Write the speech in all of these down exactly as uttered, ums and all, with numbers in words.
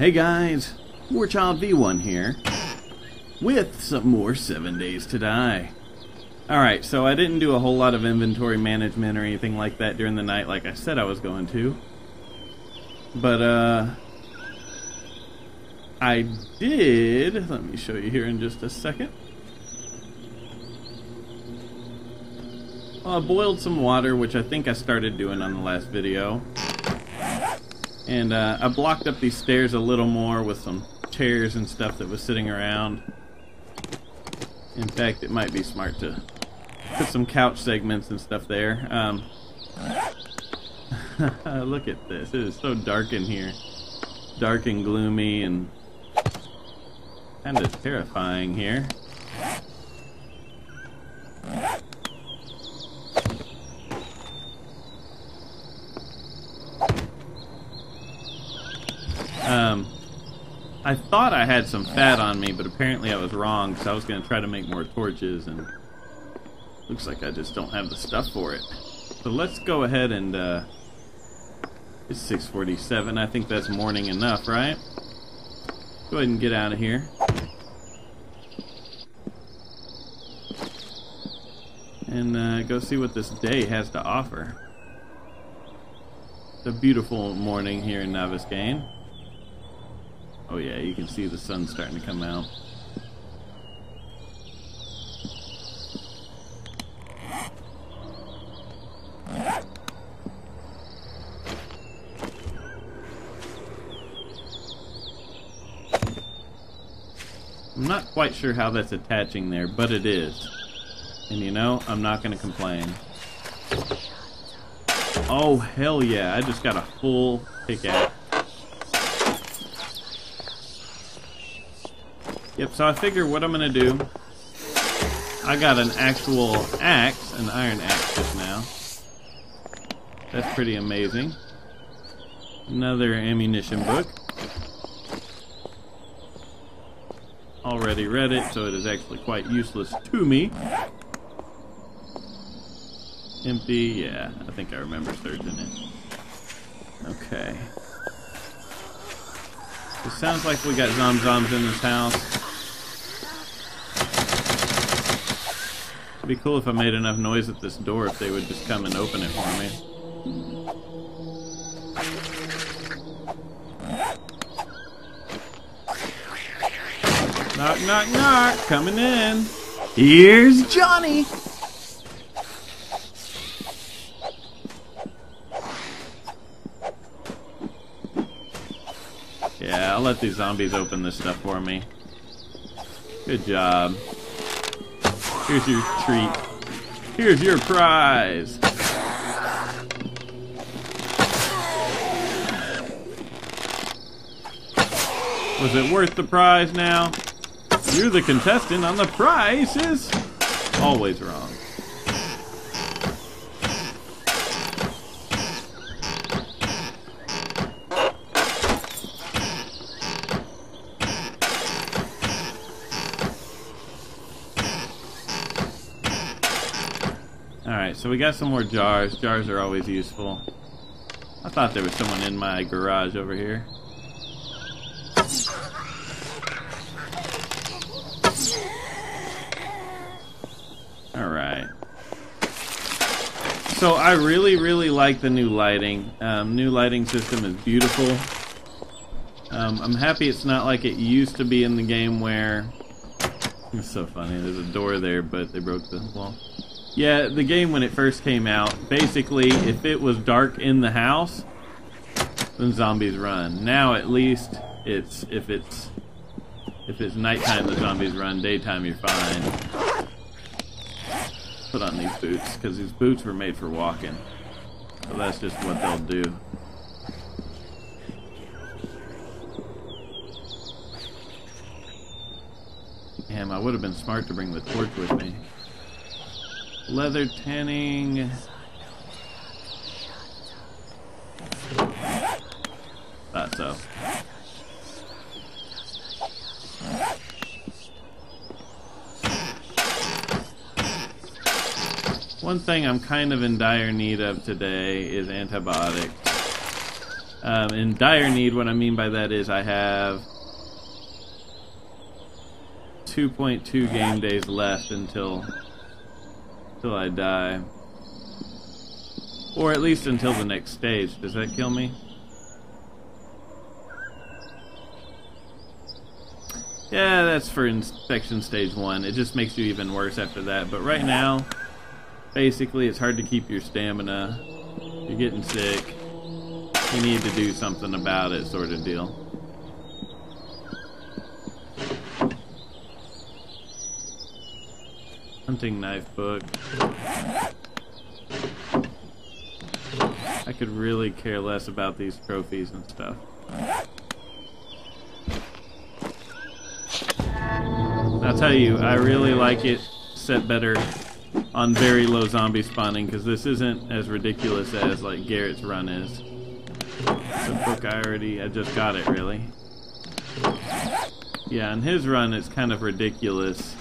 Hey guys, Warchild v one here, with some more seven days to die. Alright, so I didn't do a whole lot of inventory management or anything like that during the night like I said I was going to. But, uh... I did... Let me show you here in just a second. Well, I boiled some water, which I think I started doing on the last video. And uh, I blocked up these stairs a little more with some chairs and stuff that was sitting around. In fact, it might be smart to put some couch segments and stuff there. Um, look at this. It is so dark in here. Dark and gloomy and kind of terrifying here. Um, I thought I had some fat on me, but apparently I was wrong, so I was going to try to make more torches, and looks like I just don't have the stuff for it. So let's go ahead and, uh, it's six forty-seven, I think that's morning enough, right? Go ahead and get out of here. And, uh, go see what this day has to offer. It's a beautiful morning here in Navezgane. Oh yeah, you can see the sun starting to come out. I'm not quite sure how that's attaching there, but it is. And you know, I'm not gonna complain. Oh hell yeah, I just got a full pickaxe. Yep, so I figure what I'm going to do, I got an actual axe, an iron axe just now. That's pretty amazing. Another ammunition book. Already read it, so it is actually quite useless to me. Empty, yeah, I think I remember searching it. Okay. It sounds like we got zom-zoms in this house. It'd be cool if I made enough noise at this door if they would just come and open it for me. Knock, knock, knock! Coming in! Here's Johnny! Yeah, I'll let these zombies open this stuff for me. Good job. Here's your treat. Here's your prize. Was it worth the prize now? You're the contestant on The Prize Is Always Wrong. Alright, so we got some more jars. Jars are always useful. I thought there was someone in my garage over here. Alright. So I really, really like the new lighting. Um, new lighting system is beautiful. Um, I'm happy it's not like it used to be in the game where... It's so funny, there's a door there, but they broke the wall. Yeah, the game when it first came out, basically, if it was dark in the house, then zombies run. Now, at least, it's if it's if it's nighttime, the zombies run. Daytime, you're fine. Put on these boots, because these boots were made for walking. So that's just what they'll do. Damn, I would have been smart to bring the torch with me. Leather tanning. Thought so. One thing I'm kind of in dire need of today is antibiotics. Um, in dire need, what I mean by that is I have two point two game days left until until I die. Or at least until the next stage. Does that kill me? Yeah, that's for inspection stage one. It just makes you even worse after that. But right now, basically, it's hard to keep your stamina. You're getting sick. You need to do something about it, sort of deal. Hunting knife book. I could really care less about these trophies and stuff. I'll tell you, I really like it set better on very low zombie spawning, because this isn't as ridiculous as like Garrett's run is. It's a book I already, I just got it really. Yeah, on his run it's kind of ridiculous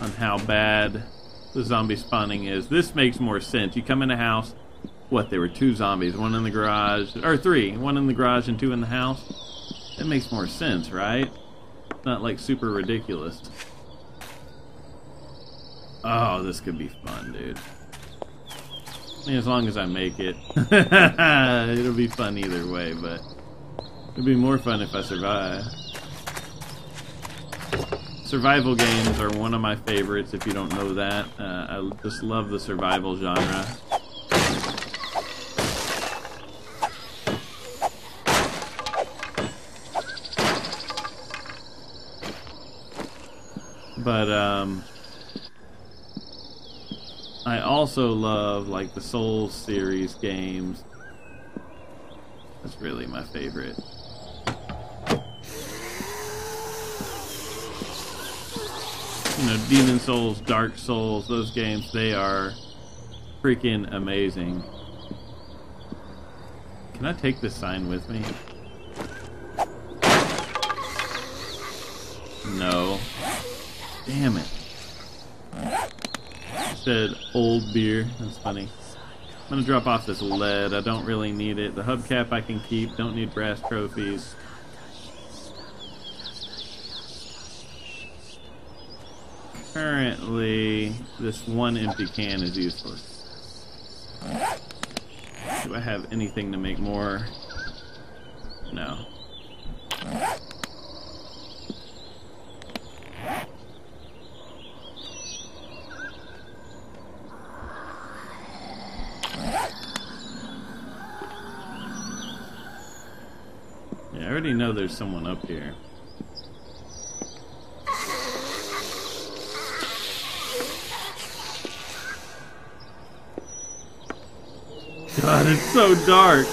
on how bad the zombie spawning is. This makes more sense. You come in a house, what, there were two zombies, one in the garage, or three, one in the garage and two in the house. That makes more sense, right? Not like super ridiculous. Oh, this could be fun, dude. I mean, as long as I make it. It'll be fun either way, but it'll be more fun if I survive. Survival games are one of my favorites, if you don't know that. Uh, I just love the survival genre. But um, I also love like the Souls series games. That's really my favorite. You know, Demon Souls, Dark Souls, those games, they are freaking amazing. Can I take this sign with me? No. Damn it. It said old beer. That's funny. I'm gonna drop off this lead. I don't really need it. The hubcap I can keep. Don't need brass trophies. Currently, this one empty can is useless. Do I have anything to make more? No. I already know there's someone up here. God, it's so dark.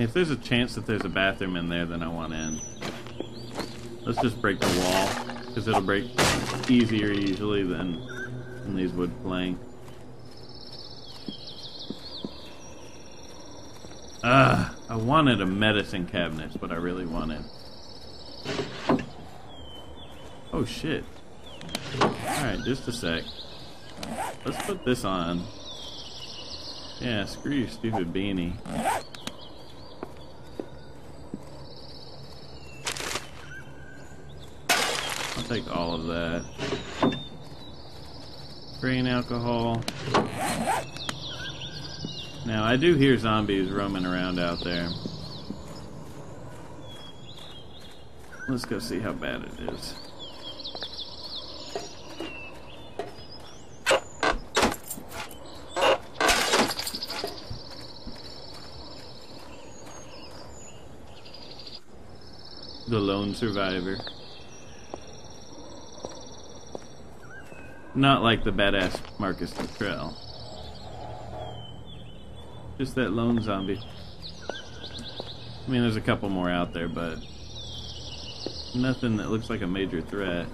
If there's a chance that there's a bathroom in there, then I want in. Let's just break the wall, because it'll break easier usually than, than these wood plank. Ugh, I wanted a medicine cabinet, but I really wanted. Oh shit. Alright, just a sec. Let's put this on. Yeah, screw your stupid beanie. Take all of that. Grain alcohol. Now, I do hear zombies roaming around out there. Let's go see how bad it is. The lone survivor. Not like the badass Marcus Luttrell. Just that lone zombie. I mean, there's a couple more out there, but nothing that looks like a major threat.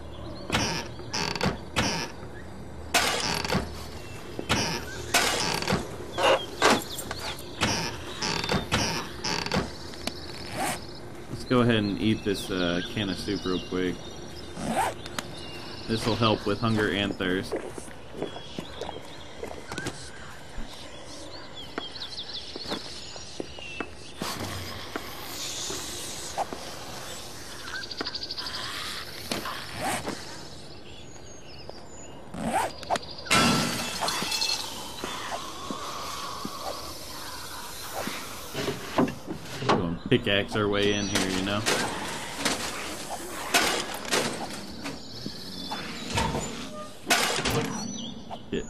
Let's go ahead and eat this uh, can of soup real quick. This will help with hunger and thirst. Pickaxe our way in here, you know. Shit.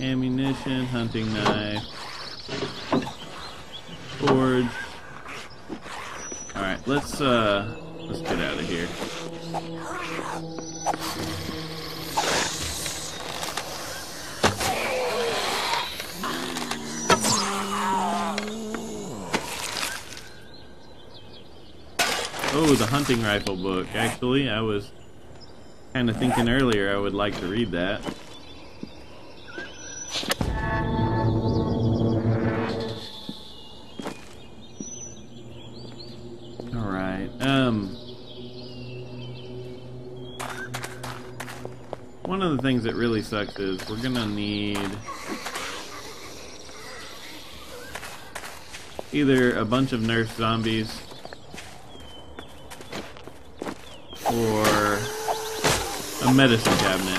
Ammunition, hunting knife, forge. All right, let's uh, let's get out of here. Oh, the hunting rifle book. Actually, I was kind of thinking earlier I would like to read that. All right. Um, one of the things that really sucks is we're gonna need either a bunch of nurse zombies. Or a medicine cabinet.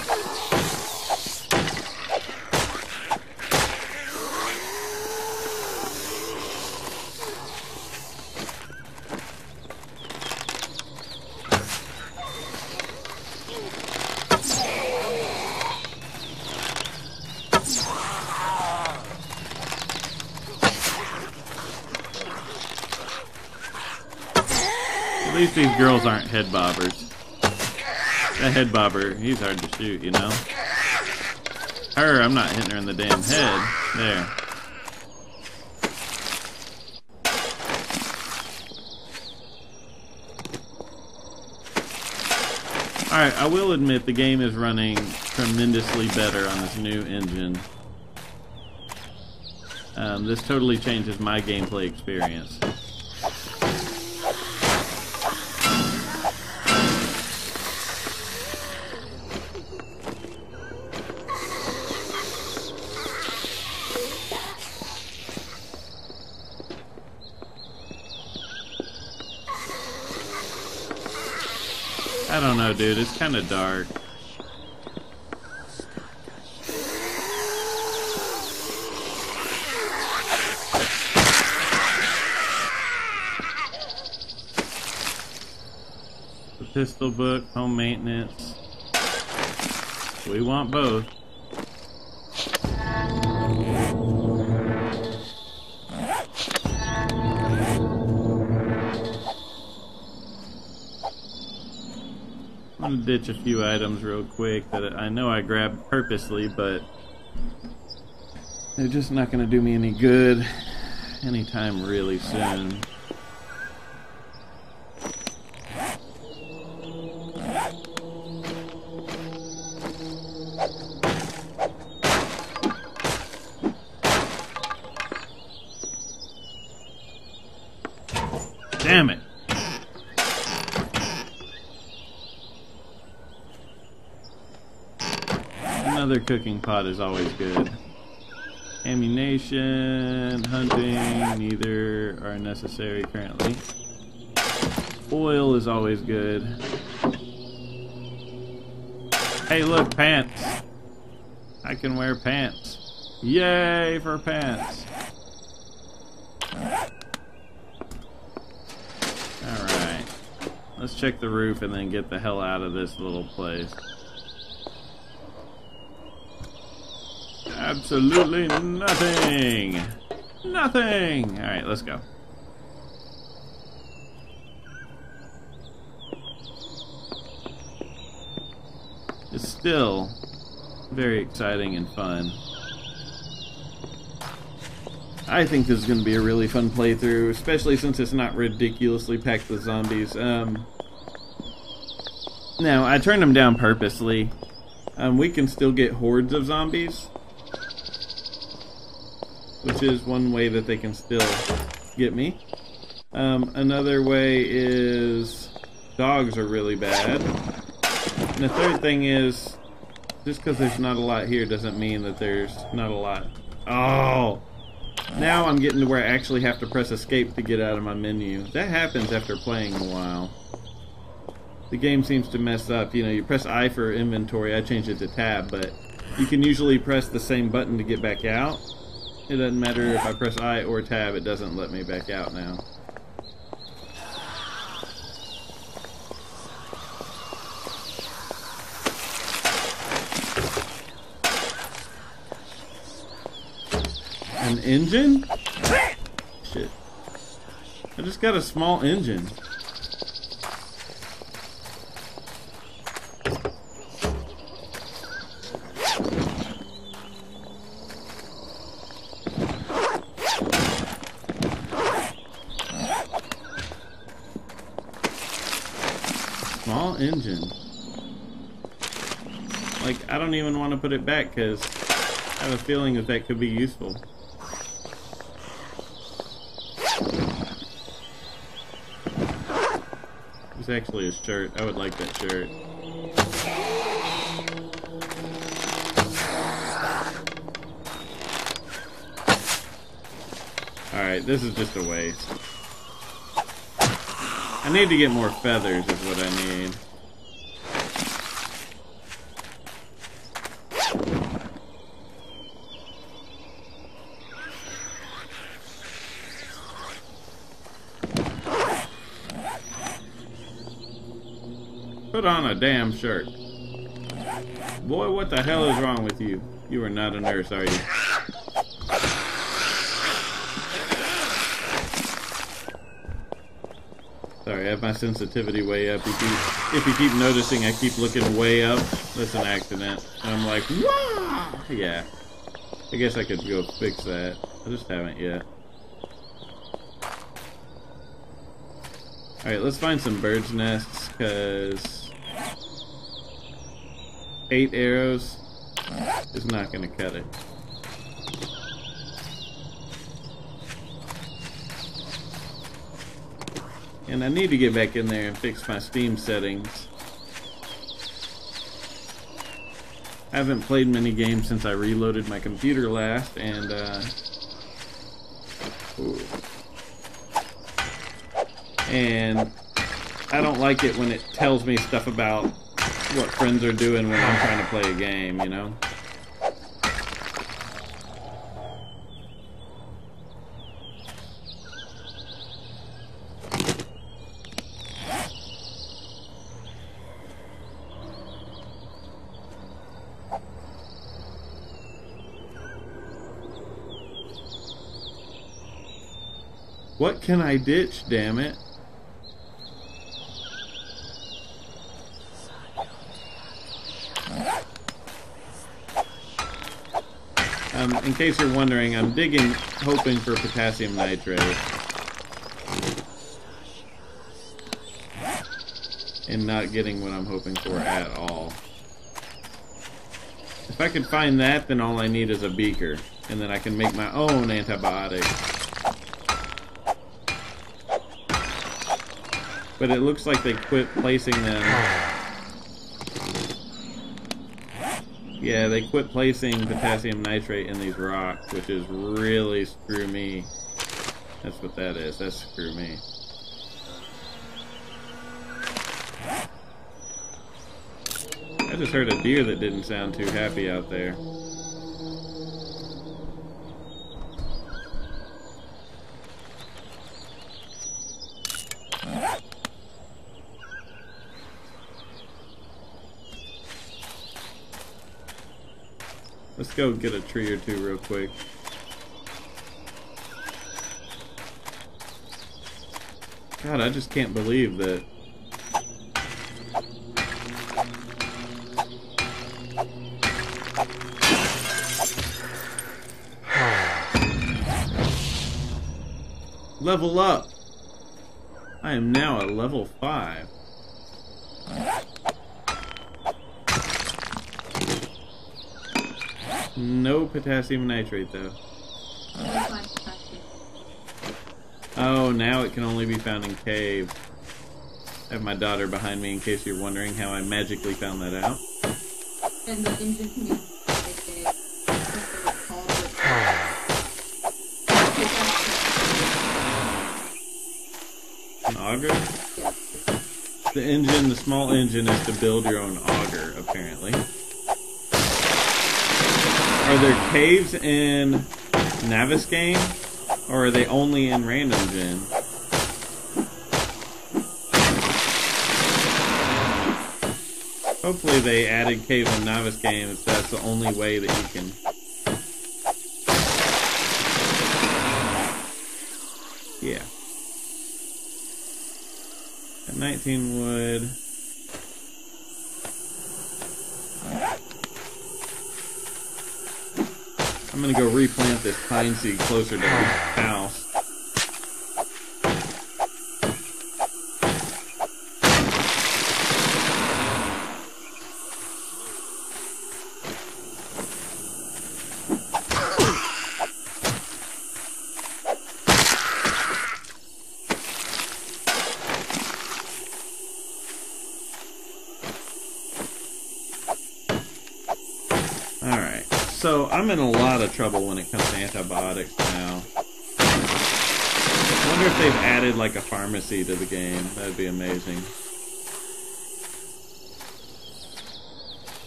At least these girls aren't head bobbers. That head bobber, he's hard to shoot, you know? Her, I'm not hitting her in the damn head. There. Alright, I will admit the game is running tremendously better on this new engine. Um, this totally changes my gameplay experience. I don't know, dude, it's kind of dark. The pistol book, home maintenance. We want both. I'm gonna ditch a few items real quick that I know I grabbed purposely, but they're just not gonna do me any good anytime really soon. Damn it! Another cooking pot is always good. Ammunition, hunting, neither are necessary currently. Oil is always good. Hey look, pants! I can wear pants. Yay for pants! Alright. Let's check the roof and then get the hell out of this little place. Absolutely nothing! Nothing! Alright, let's go. It's still very exciting and fun. I think this is going to be a really fun playthrough, especially since it's not ridiculously packed with zombies. Um, now, I turned them down purposely. Um, we can still get hordes of zombies. which is one way that they can still get me. Um, another way is dogs are really bad. And the third thing is, just because there's not a lot here doesn't mean that there's not a lot. Oh! Now I'm getting to where I actually have to press escape to get out of my menu. That happens after playing a while. The game seems to mess up. You know, you press I for inventory. I changed it to tab, but you can usually press the same button to get back out. It doesn't matter if I press I or tab, it doesn't let me back out now. An engine? Shit. I just got a small engine. Small engine. Like, I don't even want to put it back because I have a feeling that that could be useful. Actually his shirt. I would like that shirt. Alright, this is just a waste. I need to get more feathers is what I need. Put on a damn shirt. Boy, what the hell is wrong with you? You are not a nurse, are you? Sorry, I have my sensitivity way up. If you, if you keep noticing I keep looking way up, that's an accident. And I'm like, wow! Yeah. I guess I could go fix that. I just haven't yet. Alright, let's find some bird's nests, because... Eight arrows is not going to cut it. And I need to get back in there and fix my Steam settings. I haven't played many games since I reloaded my computer last, and uh... Ooh. And I don't like it when it tells me stuff about what friends are doing when I'm trying to play a game, you know? What can I ditch, damn it? Um, in case you're wondering, I'm digging, hoping for potassium nitrate. And not getting what I'm hoping for at all. If I could find that, then all I need is a beaker. And then I can make my own antibiotic. But it looks like they quit placing them... Yeah, they quit placing potassium nitrate in these rocks, which is really screw me. That's what that is. That's screw me. I just heard a deer that didn't sound too happy out there. Let's go get a tree or two real quick. God, I just can't believe that. Level up! I am now at level five. No potassium nitrate, though. Oh, now it can only be found in cave. I have my daughter behind me in case you're wondering how I magically found that out. And the engine can be an auger? The engine, the small engine, is to build your own auger, apparently. Are there caves in Navezgane? Or are they only in Random Gen? Hopefully they added caves in Navezgane if that's the only way that you can. Yeah. At nineteen wood. I'm gonna go replant this pine seed closer to the house. I'm in a lot of trouble when it comes to antibiotics now. I wonder if they've added like a pharmacy to the game. That'd be amazing.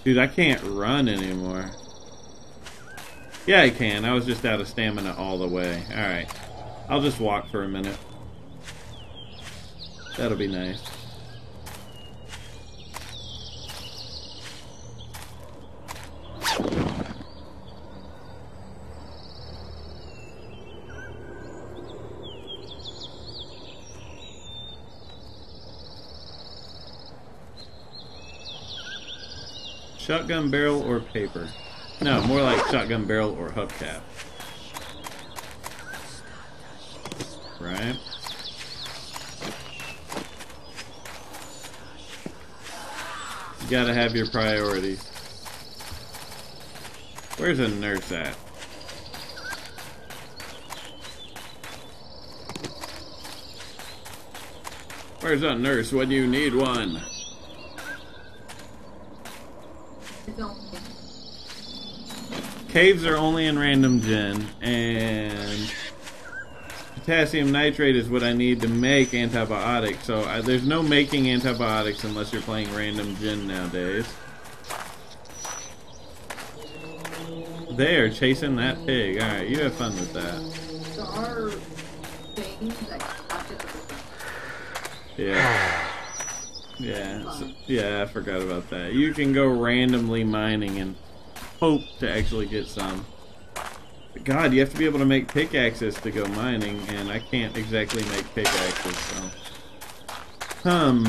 Dude, I can't run anymore. Yeah, I can. I was just out of stamina all the way. Alright. I'll just walk for a minute. That'll be nice. Shotgun barrel or paper? No, more like shotgun barrel or hubcap. Right? You gotta have your priorities. Where's a nurse at? Where's a nurse when you need one? Caves are only in Random Gen, and potassium nitrate is what I need to make antibiotics, so I, there's no making antibiotics unless you're playing Random Gen nowadays. They are chasing that pig. Alright, you have fun with that. There are things that... Yeah. Yeah, so, yeah, I forgot about that. You can go randomly mining and hope to actually get some. But God, you have to be able to make pickaxes to go mining, and I can't exactly make pickaxes, so... Um...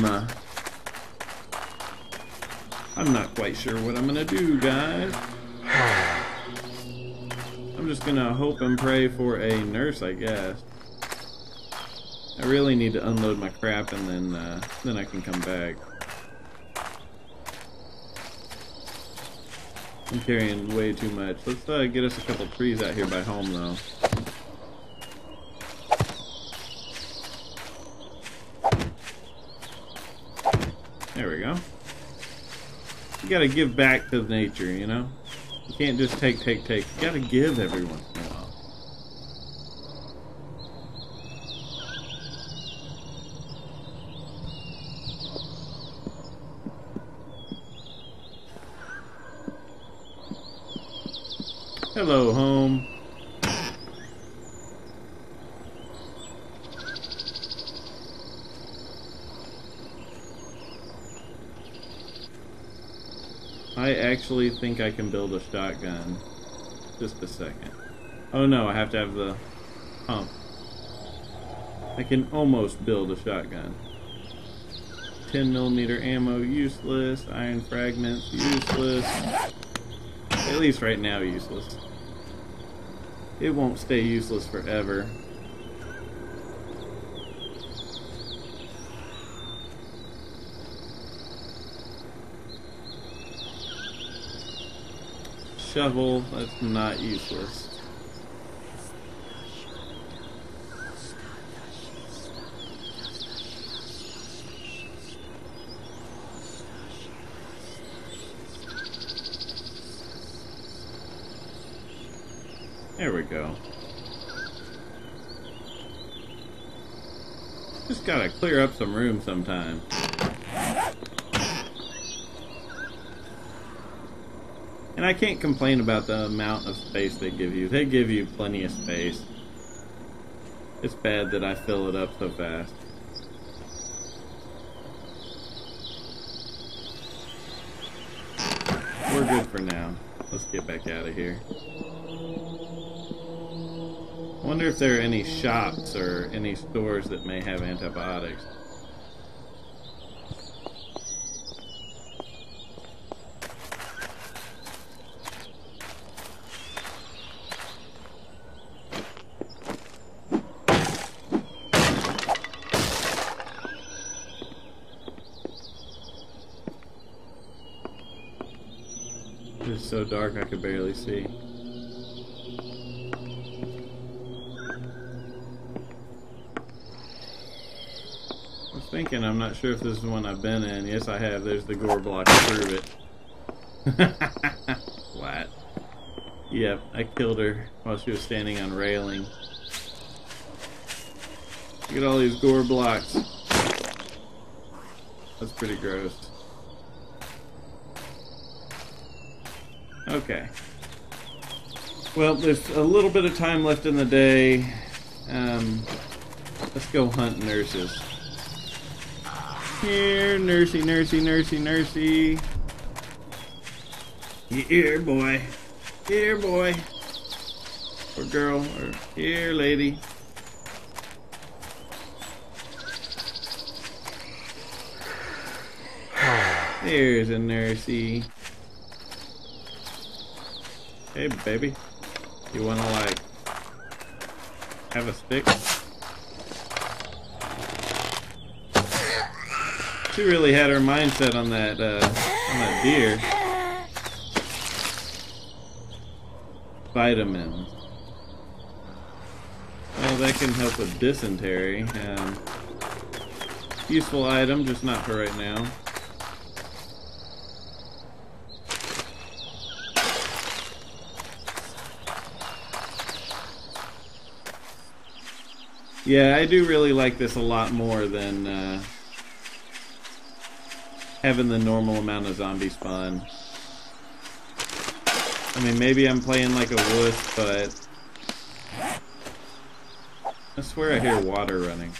I'm not quite sure what I'm gonna do, guys. I'm just gonna hope and pray for a nurse, I guess. I really need to unload my crap, and then, uh, then I can come back. I'm carrying way too much. Let's uh, get us a couple trees out here by home, though. There we go. You gotta give back to nature, you know? You can't just take, take, take. You gotta give every once in a while. Hello, home. I actually think I can build a shotgun. Just a second. Oh no, I have to have the pump. I can almost build a shotgun. ten millimeter ammo, useless. Iron fragments, useless. At least right now, useless. It won't stay useless forever. Shovel, that's not useless. There we go. Just gotta clear up some room sometime. And I can't complain about the amount of space they give you. They give you plenty of space. It's bad that I fill it up so fast. We're good for now. Let's get back out of here. I wonder if there are any shops or any stores that may have antibiotics. It's so dark I could barely see. I was thinking, I'm not sure if this is one I've been in. Yes, I have. There's the gore block to prove it. What? Yep, I killed her while she was standing on railing. Look at all these gore blocks. That's pretty gross. Okay. Well, there's a little bit of time left in the day. Um, let's go hunt nurses. Here, nursey, nursey, nursey, nursey. Here, boy. Here, boy. Or girl. Or here, lady. There's a nursey. Hey, baby, you wanna like have a stick? She really had her mindset on that uh, on that deer. Vitamins. Well, that can help with dysentery. Um, useful item, just not for right now. Yeah, I do really like this a lot more than uh, having the normal amount of zombie spawn. I mean, maybe I'm playing like a wuss, but I swear I hear water running.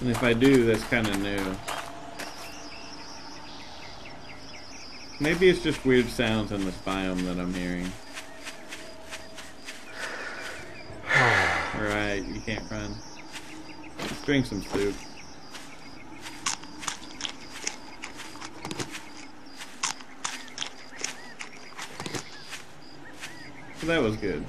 And if I do, that's kind of new. Maybe it's just weird sounds in this biome that I'm hearing. Alright, you can't run. Let's drink some soup. So that was good.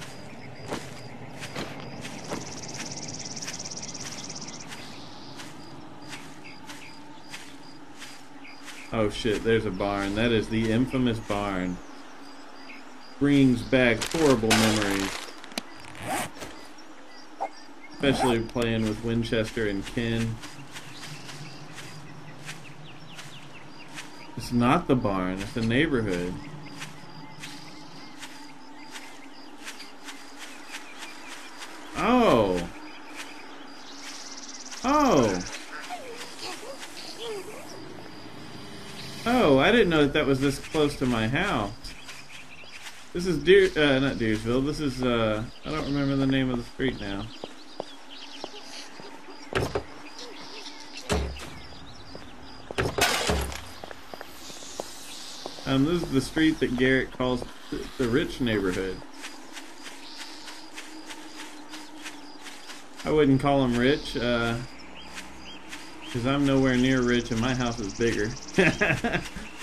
Oh shit, there's a barn. That is the infamous barn. Brings back horrible memories. Especially playing with Winchester and Ken. It's not the barn, it's the neighborhood. Oh! Oh! Oh, I didn't know that that was this close to my house. This is Deer... Uh, not Deersville, this is, uh... I don't remember the name of the street now. Um, this is the street that Garrett calls the rich neighborhood. I wouldn't call him rich, uh, because I'm nowhere near rich and my house is bigger.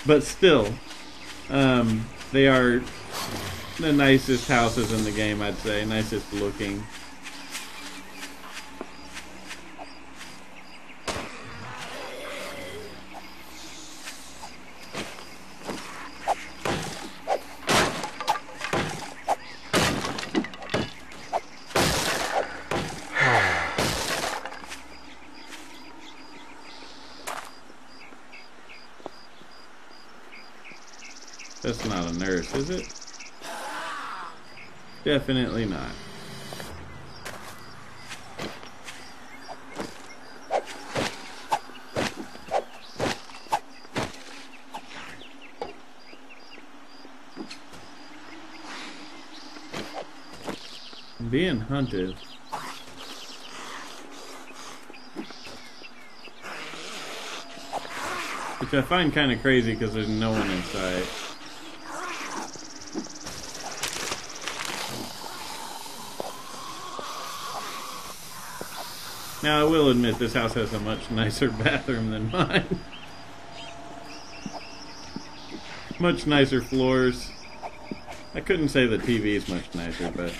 But still, um, they are the nicest houses in the game, I'd say. Nicest looking. That's not a nurse, is it? Definitely not. I'm being hunted. Which I find kind of crazy because there's no one inside. Now, I will admit, this house has a much nicer bathroom than mine. Much nicer floors. I couldn't say the T V is much nicer, but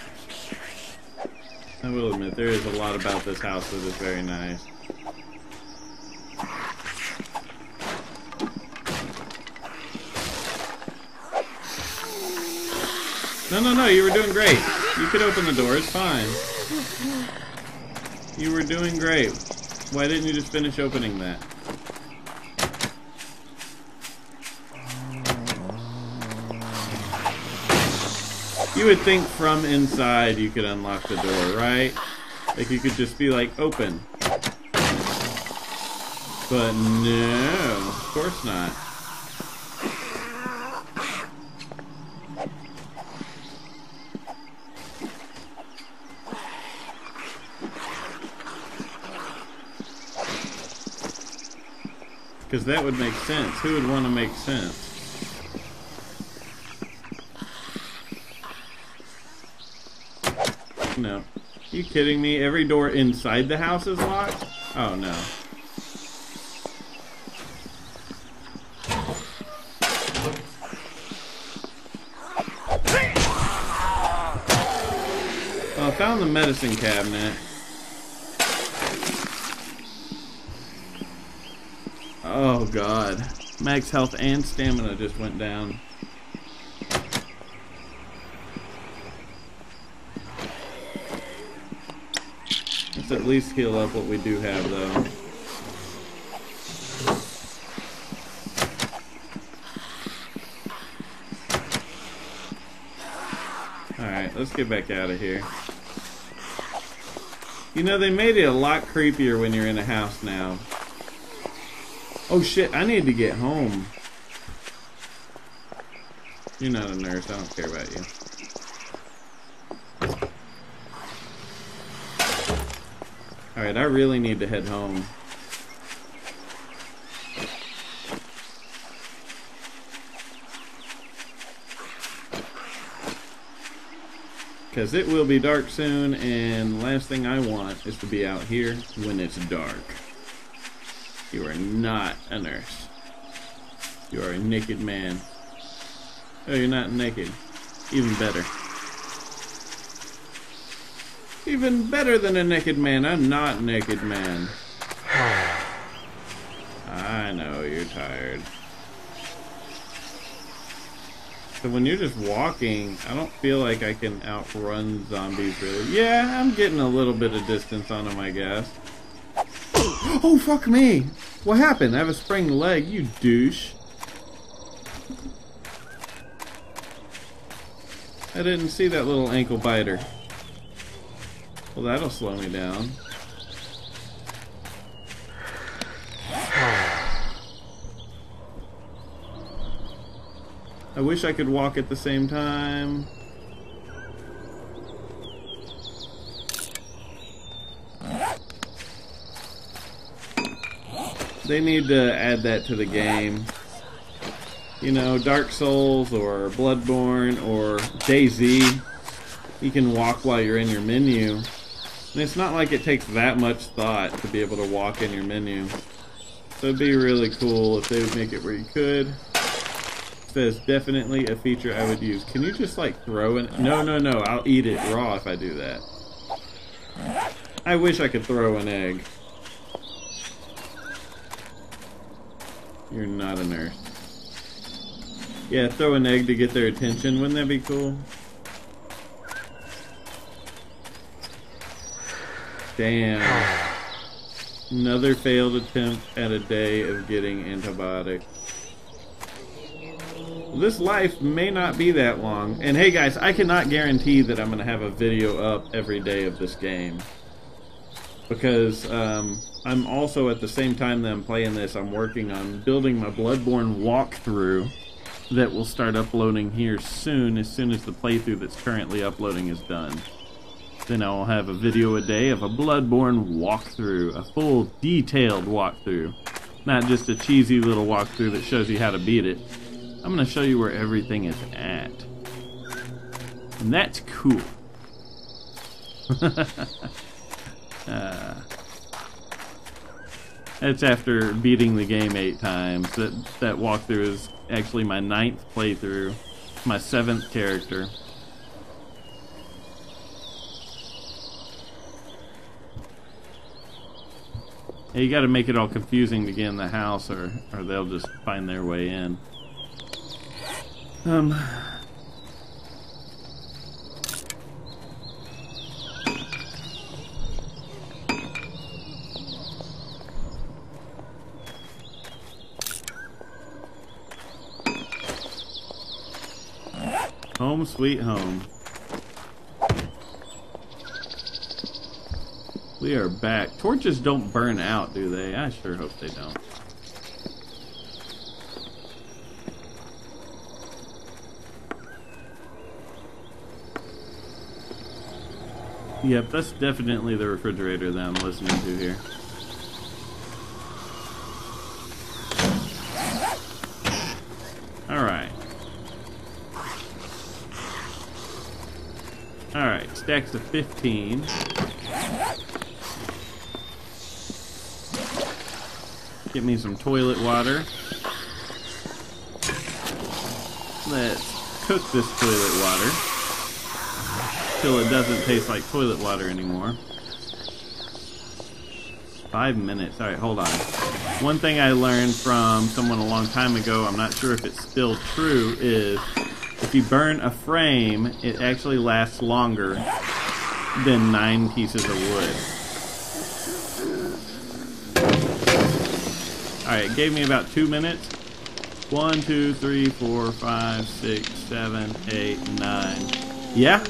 I will admit, there is a lot about this house that is very nice. No, no, no, you were doing great. You could open the door, it's fine. You were doing great. Why didn't you just finish opening that? You would think from inside you could unlock the door, right? Like you could just be like, open. But no, of course not. Because that would make sense. Who would want to make sense? No. Are you kidding me? Every door inside the house is locked? Oh no. Oh, I found the medicine cabinet. Oh god. Max health and stamina just went down. Let's at least heal up what we do have though. Alright, let's get back out of here. You know, they made it a lot creepier when you're in a house now. Oh shit, I need to get home. You're not a nurse, I don't care about you. Alright, I really need to head home. Because it will be dark soon, and the last thing I want is to be out here when it's dark. You are not a nurse. You are a naked man. Oh, you're not naked. Even better. Even better than a naked man. I'm not naked man. I know you're tired. So when you're just walking, I don't feel like I can outrun zombies really. Yeah, I'm getting a little bit of distance on them, I guess. Oh, fuck me! What happened? I have a sprained leg, you douche. I didn't see that little ankle biter. Well, that'll slow me down. I wish I could walk at the same time. They need to add that to the game. You know, Dark Souls or Bloodborne or DayZ, you can walk while you're in your menu. And it's not like it takes that much thought to be able to walk in your menu. So it'd be really cool if they would make it where you could. It says definitely a feature I would use. Can you just like throw an... No, no, no, I'll eat it raw if I do that. I wish I could throw an egg. You're not a nurse. Yeah, throw an egg to get their attention. Wouldn't that be cool? Damn. Another failed attempt at a day of getting antibiotics. this life may not be that long. And hey guys, I cannot guarantee that I'm going to have a video up every day of this game. Because um, I'm also, at the same time that I'm playing this, I'm working on building my Bloodborne walkthrough that will start uploading here soon, as soon as the playthrough that's currently uploading is done. Then I'll have a video a day of a Bloodborne walkthrough, a full detailed walkthrough. Not just a cheesy little walkthrough that shows you how to beat it. I'm going to show you where everything is at. And that's cool. uh, that's after beating the game eight times. That, that walkthrough is actually my ninth playthrough. My seventh character. You gotta make it all confusing to get in the house, or, or they'll just find their way in. Um. Home sweet home. We are back. Torches don't burn out, do they? I sure hope they don't. Yep, that's definitely the refrigerator that I'm listening to here. Alright. Alright, stacks of fifteen. Get me some toilet water. Let's cook this toilet water till it doesn't taste like toilet water anymore. Five minutes. Alright, hold on. One thing I learned from someone a long time ago, I'm not sure if it's still true, is if you burn a frame, it actually lasts longer than nine pieces of wood. Alright, it gave me about two minutes. One, two, three, four, five, six, seven, eight, nine. Yeah.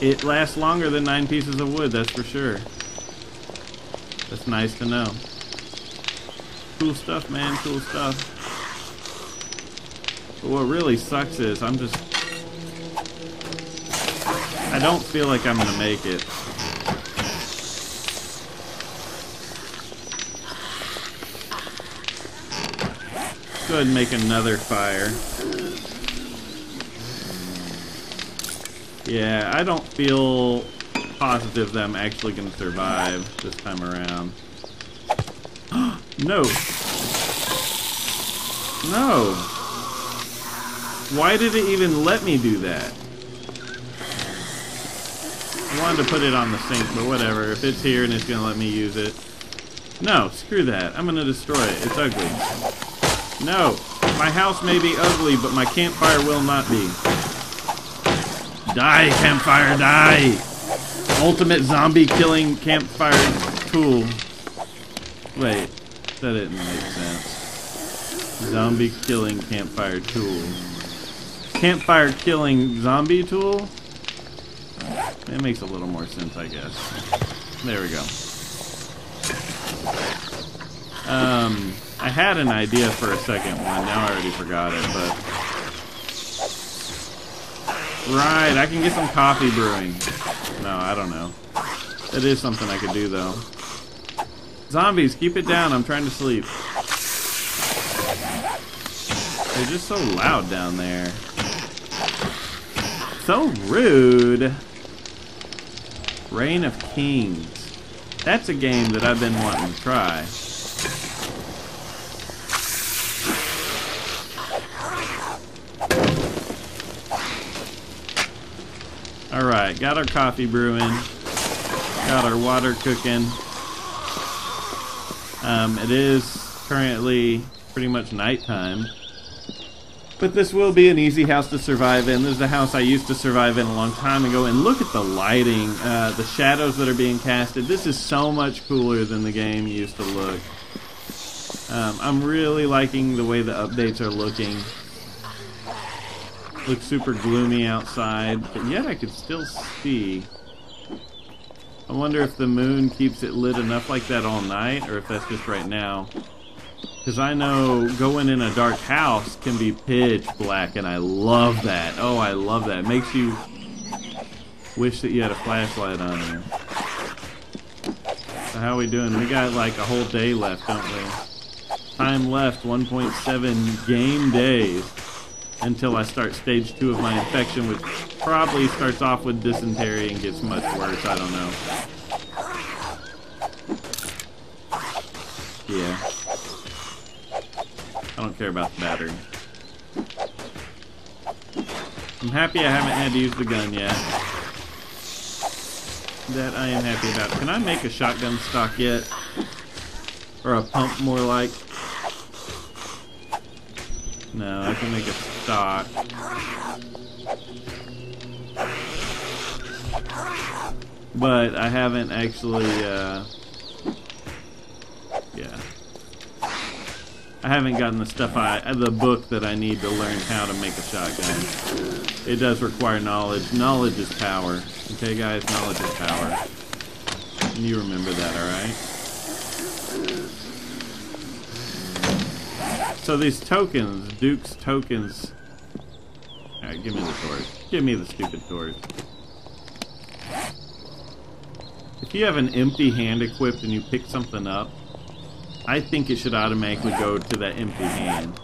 It lasts longer than nine pieces of wood, that's for sure. That's nice to know. Cool stuff, man, cool stuff. But what really sucks is I'm just... I don't feel like I'm gonna make it. Go ahead and make another fire. Yeah, I don't feel positive that I'm actually going to survive this time around. No! No! Why did it even let me do that? I wanted to put it on the sink, but whatever. If it's here and it's going to let me use it. No, screw that. I'm going to destroy it. It's ugly. No, my house may be ugly, but my campfire will not be. Die, campfire, die! Ultimate zombie killing campfire tool. Wait, that didn't make sense. Zombie killing campfire tool. Campfire killing zombie tool? That makes a little more sense, I guess. There we go. Um... I had an idea for a second one, now I already forgot it, but... Right, I can get some coffee brewing. No, I don't know. It is something I could do, though. Zombies, keep it down, I'm trying to sleep. They're just so loud down there. So rude! Reign of Kings. That's a game that I've been wanting to try. Alright, got our coffee brewing, got our water cooking. Um, it is currently pretty much nighttime, but this will be an easy house to survive in. This is a house I used to survive in a long time ago, and look at the lighting, uh, the shadows that are being casted. This is so much cooler than the game used to look. Um, I'm really liking the way the updates are looking. Looks super gloomy outside, but yet I could still see. I wonder if the moon keeps it lit enough like that all night, or if that's just right now. Because I know going in a dark house can be pitch black, and I love that. Oh, I love that. It makes you wish that you had a flashlight on you. So how are we doing? We got like a whole day left, don't we? Time left, one point seven game days until I start stage two of my infection, which probably starts off with dysentery and gets much worse. I don't know. Yeah. I don't care about the battery. I'm happy I haven't had to use the gun yet. That I am happy about. Can I make a shotgun stock yet? Or a pump more like? No, I can make a stock. But I haven't actually, uh... yeah. I haven't gotten the stuff I, the book that I need to learn how to make a shotgun. It does require knowledge. Knowledge is power. Okay, guys? Knowledge is power. And you remember that, alright? So these tokens, Duke's tokens... Alright, give me the sword. Give me the stupid sword. If you have an empty hand equipped and you pick something up, I think it should automatically go to that empty hand.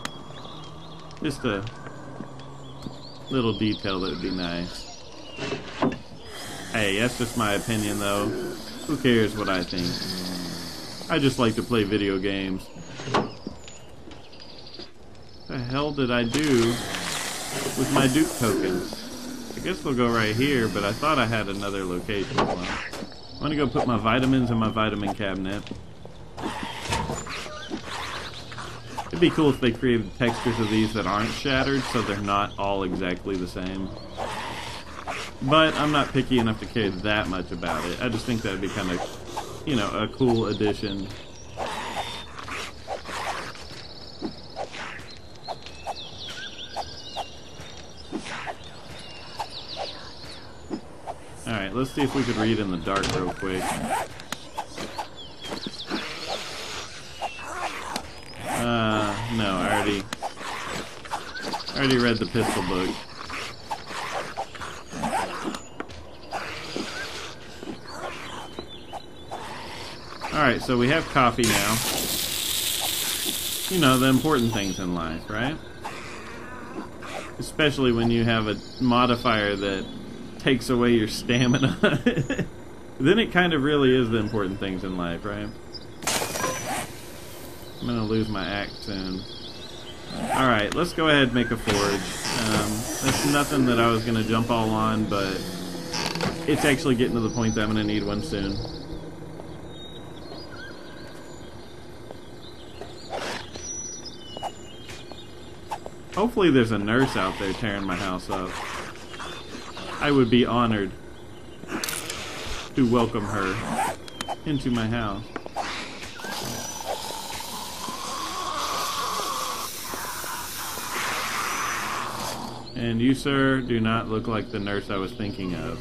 Just a little detail that would be nice. Hey, that's just my opinion though. Who cares what I think? I just like to play video games. What the hell did I do with my Duke tokens? I guess they'll go right here, but I thought I had another location. Well, I'm gonna go put my vitamins in my vitamin cabinet. It'd be cool if they created textures of these that aren't shattered, so they're not all exactly the same. But I'm not picky enough to care that much about it. I just think that'd be kind of, you know, a cool addition. Alright, let's see if we could read in the dark real quick. Uh, no, I already, I already read the pistol book. Alright, so we have coffee now. You know, the important things in life, right? Especially when you have a modifier that takes away your stamina. Then it kind of really is the important things in life, right? I'm gonna lose my axe soon. Alright, let's go ahead and make a forge. Um, that's nothing that I was gonna jump all on, but it's actually getting to the point that I'm gonna need one soon. Hopefully there's a nurse out there tearing my house up. I would be honored to welcome her into my house. And you, sir, do not look like the nurse I was thinking of.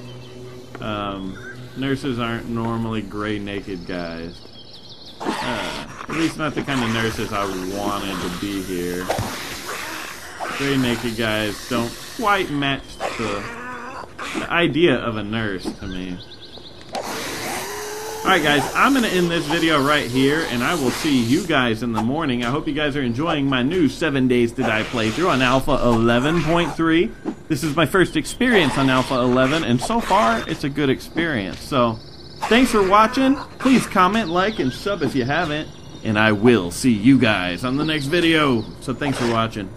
Um, nurses aren't normally gray naked guys. Uh, at least not the kind of nurses I wanted to be here. Gray naked guys don't quite match the, the idea of a nurse to me. Alright guys, I'm going to end this video right here, and I will see you guys in the morning. I hope you guys are enjoying my new seven days to die playthrough on Alpha eleven point three. This is my first experience on Alpha eleven, and so far, it's a good experience. So, thanks for watching. Please comment, like, and sub if you haven't. And I will see you guys on the next video. So, thanks for watching.